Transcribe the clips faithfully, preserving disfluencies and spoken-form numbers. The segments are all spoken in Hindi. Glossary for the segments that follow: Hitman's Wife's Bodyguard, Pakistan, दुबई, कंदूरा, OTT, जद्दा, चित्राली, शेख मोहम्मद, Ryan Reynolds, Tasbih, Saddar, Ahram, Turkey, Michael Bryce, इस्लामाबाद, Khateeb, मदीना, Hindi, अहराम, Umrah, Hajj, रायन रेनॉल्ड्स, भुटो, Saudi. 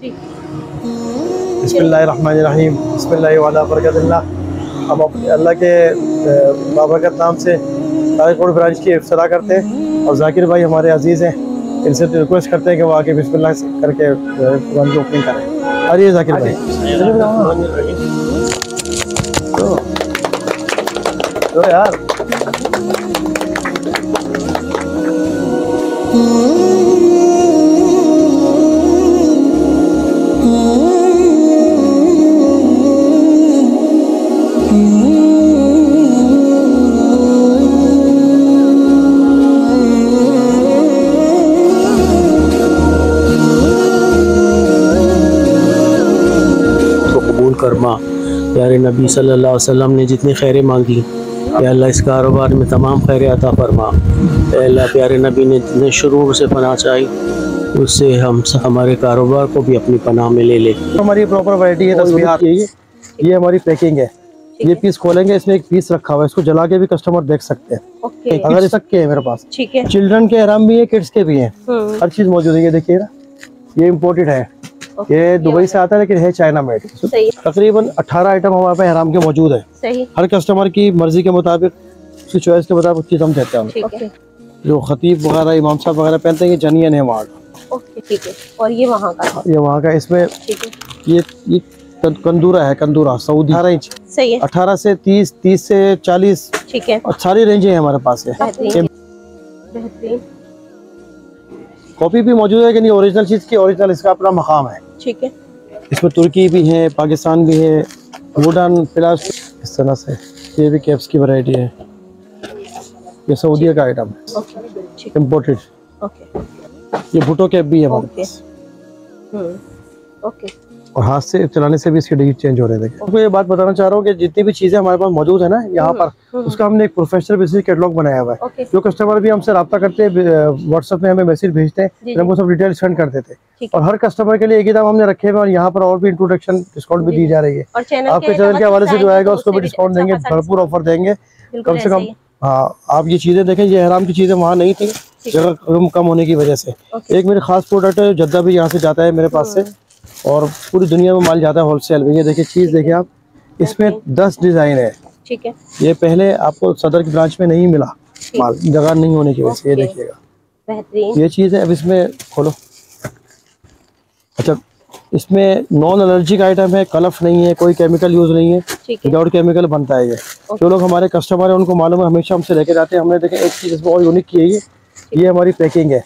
बिस्मिल्लाहिर्रहमानिर्रहीम बिस्मिल्लाहि वाला बरकतुल्लाह। हम अपने अल्लाह के बाबरकत नाम से तारीखपुर ब्रांच की इफ्तिताह करते हैं और जाकिर भाई हमारे अजीज़ हैं, इनसे रिक्वेस्ट करते हैं कि वो आके बिस्मिल्लाह करके ब्रांच की ओपनिंग करें। अरे जाकिर भाई तो, तो यार फरमा यार नबी सल्लल्लाहु अलैहि वसल्लम ने जितनी खैरें मांगी या अल्लाह इस कारोबार में तमाम खैरें अता फरमा। या अल्लाह प्यारे नबी ने जितने शुरूर से पनाह चाही उससे हम हमारे कारोबार को भी अपनी पनाह में ले ले। हमारी प्रॉपर वैरायटी है तस्बीह, ये हमारी पैकिंग है। ये पीस खोलेंगे, इसमें एक पीस रखा हुआ है, इसको जला के भी कस्टमर देख सकते हैं। अगर इस के है मेरे पास चिल्ड्रन के अहराम भी है, किड्स के भी है, हर चीज़ मौजूद है। ये देखिए ना, ये इम्पोर्टेड है, ये दुबई से आता है लेकिन है चाइना मेड। तकरीबन अठारह आइटम हमारे पास हराम के मौजूद है। सही। हर कस्टमर की मर्जी के मुताबिक, उसकी चॉइस के मुताबिक चीज़ हम देते हैं। जो खतीब वगैरह इमाम साहब वगैरह पहनते हैं, ये जनियन है वहाँ का। ठीक है। और ये वहाँ का ये वहाँ का इसमें ये ये कंदूरा है, कंदूरा सऊदी। अठारह इंच सही है, अठारह से तीस, तीस से चालीस, ठीक है, सारी रेंजें हमारे पास है। कॉपी भी मौजूद है कि नहीं, ओरिजिनल चीज़ की ओरिजिनल, इसका अपना मकाम है। ठीक है। इसमें तुर्की भी है, पाकिस्तान भी है, वुडन प्लास, इस तरह से। ये भी कैप्स की वैरायटी है, ये सऊदी का आइटम है, इम्पोर्टेड। ये भुटो कैप भी है हमारे पास। ओके। और हाथ से चलाने से भी इसके डिजिट चेंज हो रहे थे। आपको ये बात बताना चाह रहा हूँ कि जितनी भी चीज़ें हमारे पास मौजूद है ना यहाँ पर, उसका हमने एक प्रोफेशनल बेसिस कैटलॉग बनाया हुआ है। जो कस्टमर भी हमसे रब्ता करते हैं, व्हाट्सएप में हमें मैसेज भेजते हैं, हमको सब डिटेल सेंड कर देते हैं। और हर कस्टमर के लिए एक ही दाम हमने रखे हुए, और यहाँ पर और भी इंट्रोडक्शन डिस्काउंट भी दी जा रही है। आपके चैनल के हवाले से जो आएगा उसको भी डिस्काउंट देंगे, भरपूर ऑफर देंगे। कम से कम हाँ, आप ये चीज़ें देखें, ये अहराम की चीज़ें वहाँ नहीं थी, जगह कम होने की वजह से। एक मेरे खास प्रोडक्ट है, जद्दा भी यहाँ से जाता है मेरे पास से, और पूरी दुनिया में माल जाता है होलसेल में। ये देखिए चीज़, देखिए आप, इसमें दस डिज़ाइन है। ठीक है। ये पहले आपको सदर की ब्रांच में नहीं मिला माल, जगह नहीं होने की वजह से। ये देखिएगा, बेहतरीन ये चीज़ है। अब इसमें खोलो, अच्छा इसमें नॉन एलर्जिक आइटम है, कलफ नहीं है, कोई केमिकल यूज़ नहीं है, विदाउट केमिकल बनता है ये। जो लोग हमारे कस्टमर हैं उनको मालूम है, हमेशा हमसे लेके जाते हैं। हमने देखे एक चीज़ इसमें और यूनिक की है, ये ये हमारी पैकिंग है।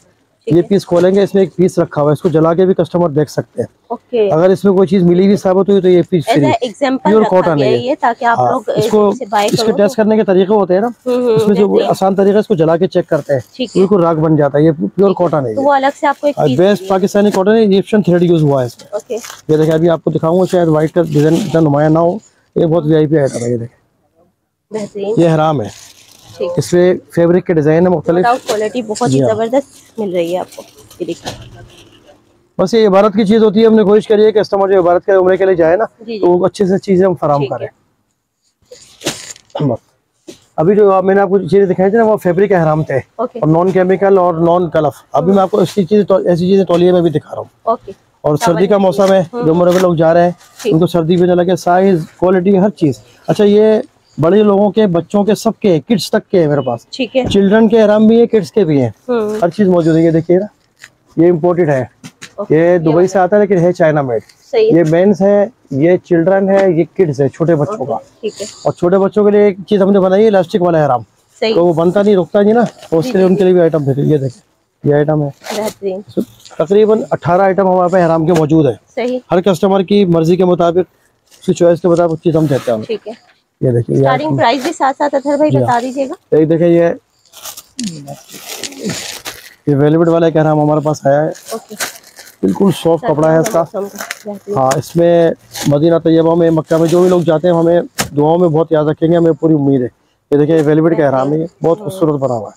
ये पीस खोलेंगे, इसमें एक पीस रखा हुआ है, इसको जला के भी कस्टमर देख सकते हैं। ओके। अगर इसमें कोई चीज मिली भी साबित हुई तो ये पीस प्योर कॉटन है ये, ताकि आप लोग इसको इसके टेस्ट करने के तरीके होते हैं ना, इसमें जो आसान तरीका है, इसको जला के चेक करते हैं, बिल्कुल राख बन जाता है। ये प्योर कॉटन है, अलग से आपको बेस्ट पाकिस्तानी कॉटन है, इजिप्शियन थ्रेड यूज हुआ है इसमें। ये देखिए, अभी आपको दिखाऊंगा, शायद व्हाइट का डिजाइन इतना नुमाया ना हो, ये बहुत वीआईपी आइटम है। ये देखें, ये हराम है, इसमें फैब्रिक के डिजाइन है, मुख्तलिफ क्वालिटी बहुत ही जबरदस्त मिल रही है आपको। बस ये इबारत की चीज होती है, हमने कोशिश करी है कि कस्टमर जो इबारत के उम्र के लिए जाए ना, तो अच्छे से चीजें हम फराम करें। अभी जो मैंने आपको चीजें दिखाई थी ना, वो फैब्रिक अहराम थे, और नॉन केमिकल और नॉन कलफ। अभी मैं आपको ऐसी चीजें तौलिए में भी दिखा रहा हूँ। और सर्दी का मौसम है, जो उम्र के लोग जा रहे हैं उनको सर्दी भी ना लगे, साइज क्वालिटी हर चीज। अच्छा, ये बड़े लोगों के, बच्चों के, सबके, किड्स तक के है मेरे पास। ठीक है। चिल्ड्रन के अहराम भी है, किड्स के भी है, हर चीज मौजूद है। ये देखिए ना, ये इम्पोर्टेड है, ये दुबई से आता है लेकिन है चाइना मेड। ये मेंस है, ये चिल्ड्रन है, ये किड्स है, छोटे बच्चों का। ठीक है। और छोटे बच्चों के लिए एक चीज हमने बनाई है, इलास्टिक वाला अहराम, तो वो बनता नहीं, रुकता नहीं ना, उसके लिए उनके लिए भी आइटम भेजे। ये देखिए, ये आइटम है। तकरीबन अठारह आइटम हमारे पास अहराम के मौजूद है। हर कस्टमर की मर्जी के मुताबिक, उसकी चॉइस के मुताबिक चीज हम देते हैं। ठीक है। ये देखिए, स्टार्टिंग प्राइस भी साथ साथ अथर भाई बता दीजिएगा। ये देखिए, ये ये वेलवेट वाला एक अहराम हमारे पास आया है। ओके। बिल्कुल सॉफ्ट कपड़ा है इसका। हाँ, इसमें मदीना तैयबा में, मक्का में जो भी लोग जाते हैं, हमें दुआओं में बहुत याद रखेंगे, हमें पूरी उम्मीद है। ये देखिए, ये वेलवेट का अहराम है, बहुत खूबसूरत बना हुआ है,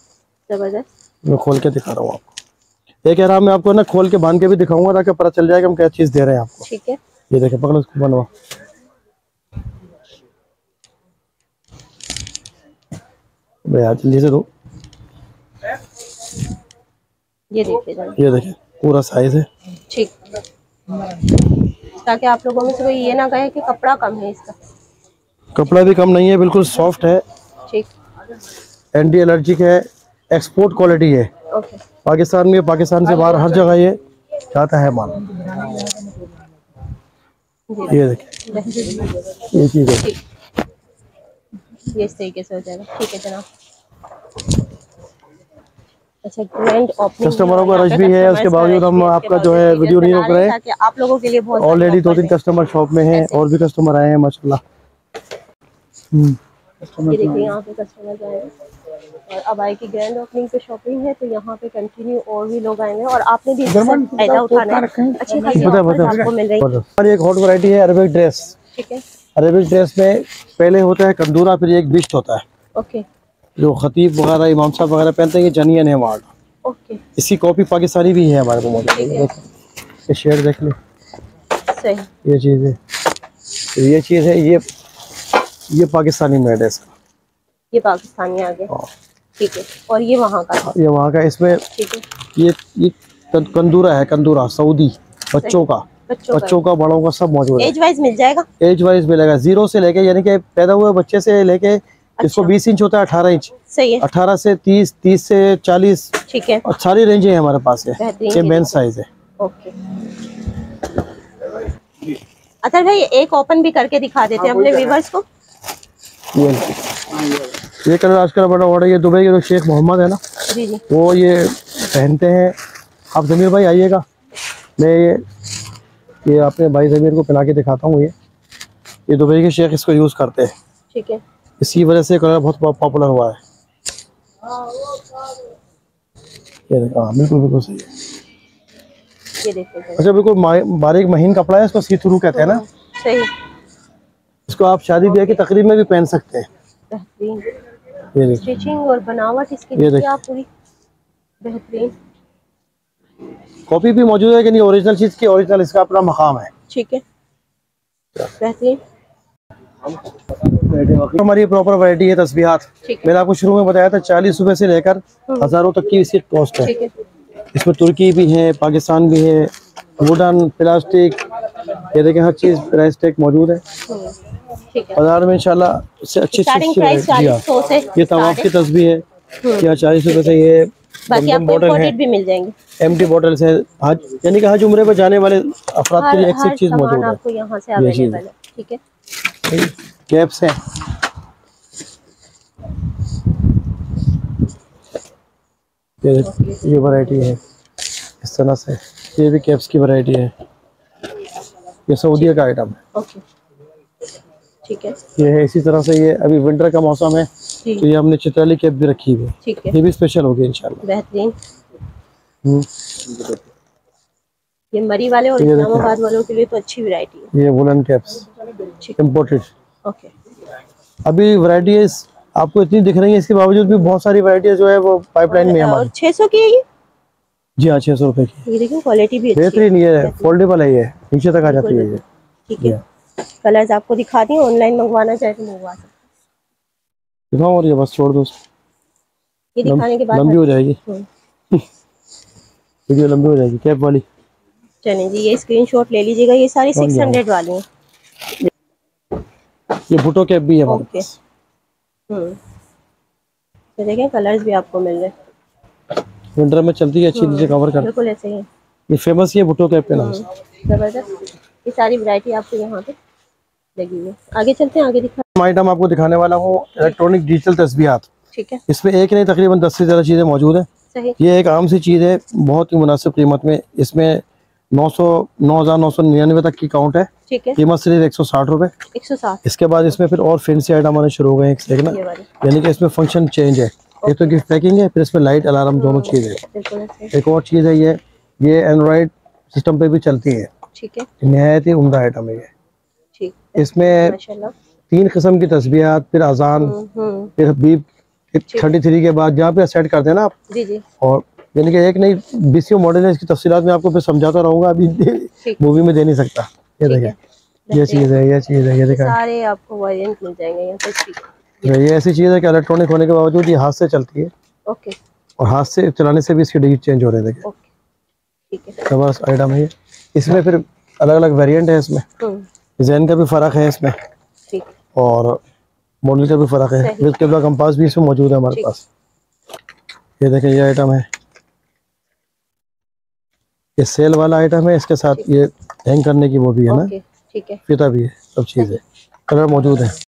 जबरदस्त। मैं खोल के दिखा रहा हूँ आपको। एक अहराम मैं आपको ना खोल के बांध के भी दिखाऊंगा, ताकि पता चल जाएगा हम क्या चीज़ दे रहे हैं आपको। ठीक है। ये देखिए, पकड़ो उसको, बनवा। जल्दी से दो। ये देखिए, ये देखिए पूरा साइज है। ठीक। ताकि आप लोगों में से कोई ये ना कहे कि कपड़ा कम है। इसका कपड़ा भी कम नहीं है, बिल्कुल सॉफ्ट है, ठीक, एंटी एलर्जिक है, एक्सपोर्ट क्वालिटी है। ओके। पाकिस्तान में, पाकिस्तान से बाहर हर जगह ये जाता है माल। ये देखिए ये चीज है, ये इस तरीके से हो जाएगा। ठीक है जनाब। अच्छा, ग्रैंड ओपनिंग, कस्टमरों का रश भी है, उसके बावजूद हम आपका जो है वीडियो नहीं रोक रहे हैं। आप लोगों के लिए बहुत ऑलरेडी दो तीन कस्टमर शॉप में हैं और भी कस्टमर आए हैं माशाल्लाह। हम्म, ये देखिए यहाँ पे कस्टमर आए हैं और अब आए कि ग्रैंड ओपनिंग पे शॉपिंग है, तो यहाँ पे कंटिन्यू और भी लोग आएंगे और आपने भी फायदा उठाना है। अच्छी खासी आपको मिल रही है। और एक हॉट वैरायटी है अरेबिक ड्रेस। ठीक है, अरेबिक ड्रेस में पहले होता है कंदूरा, फिर एक बिस्ट होता है। ओके, जो खतीब वगैरह इमाम साहब वगैरह पहनते हैं, ये जनियन है हमारा। ओके, इसकी कॉपी पाकिस्तानी भी है हमारे पास। ये शेड देख लो, सही, ये चीज़ है, ये चीज़ है, ये ये पाकिस्तानी मेड है इसका, ये पाकिस्तानी आ गया। ठीक है, और ये वहाँ का, ये वहाँ का, इसमें ये ये कंदूरा है, कंदूरा सऊदी, बच्चों का, बच्चों, बच्चों का, बड़ों का सब मौजूद है। एज वाइज मिल जाएगा, एज वाइज मिलेगा, जीरो से लेके यानी कि पैदा हुए बच्चे से लेके, इसको बीस इंच होता है, अठारह इंच, सही है, अठारह से तीस, तीस से चालीस, ठीक है, और सारी रेंज है हमारे पास है। ये मेन साइज है। ओके अतर भाई, एक ओपन भी करके दिखा देते हैं अपने व्यूअर्स को। ये ये कलर आजकल बड़ा ऑर्डर, ये दुबई के जो शेख मोहम्मद है ना, जी जी, वो ये पहनते हैं। आप जमीर भाई आइएगा, मैं ये ये अपने भाई जमीर को पहना के दिखाता हूँ। ये ये दुबई के शेख इसको यूज करते हैं, ठीक है, इसी वजह से कलर बहुत पॉपुलर हुआ है। ये देखो, बिल्कुल बिल्कुल सही है। ये देखो, अच्छा बिल्कुल बारीक महीन कपड़ा है, इसको सी थ्रू कहते हैं ना, सही, इसको आप शादी ब्याह की तकरीब में भी पहन सकते हैं। बेहतरीन स्टिचिंग और बनावट इसकी, देखिए आप पूरी बेहतरीन। कॉपी भी मौजूद है कि नहीं ओरिजिनल चीज की, ओरिजिनल इसका अपना मकाम है। ठीक है, बेहतरीन। हमारी प्रॉपर वैरायटी है तस्बीहात। मैंने आपको शुरू में बताया था चालीस रुपए से लेकर हजारों तक की इसकी कॉस्ट है। इसमें तुर्की भी है, पाकिस्तान भी है, वुडन, प्लास्टिक, ये देखिए हर चीज प्राइस टैग मौजूद है। बाजार में इंशाल्लाह इससे अच्छी चीज, ये तवाफ की तस्बीह है, क्या चालीस रुपए से, ये बॉटल है, एम्प्टी बॉटल है, यानी कि हज उम्रे पर जाने वाले अफराद के लिए एक से चीज मौजूद है। ठीक है, कैप्स है, ये ये वैरायटी है इस तरह से, ये भी कैप्स की वैरायटी है, ये सऊदी का आइटम है। ओके, ठीक है, ये है। इसी तरह से ये अभी विंटर का मौसम है, तो ये हमने चित्राली कैप भी रखी हुई है, ठीक है, ये भी स्पेशल होगी इंशाल्लाह, बेहतरीन। हम्म, ये मरी वाले और इस्लामाबाद वालों के लिए तो अच्छी वैरायटी है। ये वुलन कैप्स इंपोर्टेड। ओके, अभी वैरायटीज आपको इतनी दिख रही है, इसके बावजूद भी बहुत सारी वैरायटीज जो है वो पाइपलाइन में हमारे। छह सौ की है ये? जी हाँ, छह सौ रुपए की। ये देखिए क्वालिटी भी बेहतरीन है, फोल्डेबल है, ये नीचे तक आ जाती है ये। ठीक है, कलर्स आपको दिखा दिए, ऑनलाइन मंगवाना चाहे तो मंगवा सकते हो। और ये बस छोड़ दो, ये दिखाने के बाद लंबी हो जाएगी, वीडियो लंबी हो जाएगी। कैप वाली चलें जी, ये स्क्रीनशॉट ले लीजिएगा, ये सारी छह सौ वाली है। ये भुटो कैप भी है। ओके, तो देखें कलर्स भी आपको मिल रहे हैं, विंटर में चलती है, अच्छी चीजें कवर कर, बिल्कुल ऐसे ही ये फेमस है भुटो कैप के नाम से, जबरदस्त। ये सारी वैरायटी आपको यहां पे लगी हुई है। आगे चलते हैं, आगे दिखा आइटम आपको दिखाने वाला हूं, इलेक्ट्रॉनिक डिजिटल तस्बीहात। ठीक है, इसमें एक नहीं तकरीबन दस से ज्यादा चीजें मौजूद है। ये एक आम सी चीज है, बहुत ही मुनासिब कीमत में, इसमें नौ सौ नौ हजार नौ सौ निन्यानवे तक की काउंट है। ठीक है, कीमत सिर्फ एक सौ साठ रुपए, एक सौ साठ। इसके बाद इसमें फिर और फैंसी आइटम आने शुरू हो गए हैं, यानी कि इसमें फंक्शन चेंज है। ये तो गिफ्ट पैकिंग है, फिर इसमें लाइट, अलार्म दोनों चीज है। एक और चीज है, ये ये एंड्रॉइड सिस्टम पे भी चलती है। ठीक है, नहायत ही उम्दा आइटम है ये। ठीक, इसमें तीन किस्म की तस्बीहात, फिर अजान, फिर हबीब थर्टी थ्री के बाद जहाँ पे सेट करते हैं ना आप, और यानी कि एक नहीं बीसीओ मॉडल है। इसकी तफसीलात में आपको फिर समझाता रहूंगा, अभी मूवी में दे नहीं सकता। ये देखिए, ये चीज है, ये चीज है, ये देखिए सारे आपको वेरिएंट मिल जाएंगे यहाँ पे। ये ऐसी चीज है कि इलेक्ट्रॉनिक होने के बावजूद ये हाथ से चलती है। ओके, और हाथ से चलाने से भी इसके डिजिट चेंज हो रहे हैं। देखिए, ठीक है, जबरदस्त आइटम है। इसमें फिर अलग अलग वेरिएंट है इसमें, डिजाइन का भी फर्क है इसमें और मॉडल का भी फर्क है। विद किबला कंपास भी इसमें मौजूद है हमारे पास। ये देखें ये आइटम है, ये सेल वाला आइटम है, इसके साथ ये हैंग करने की वो भी है ना, ठीक है, फिता भी है, सब चीज़ है, कलर मौजूद है।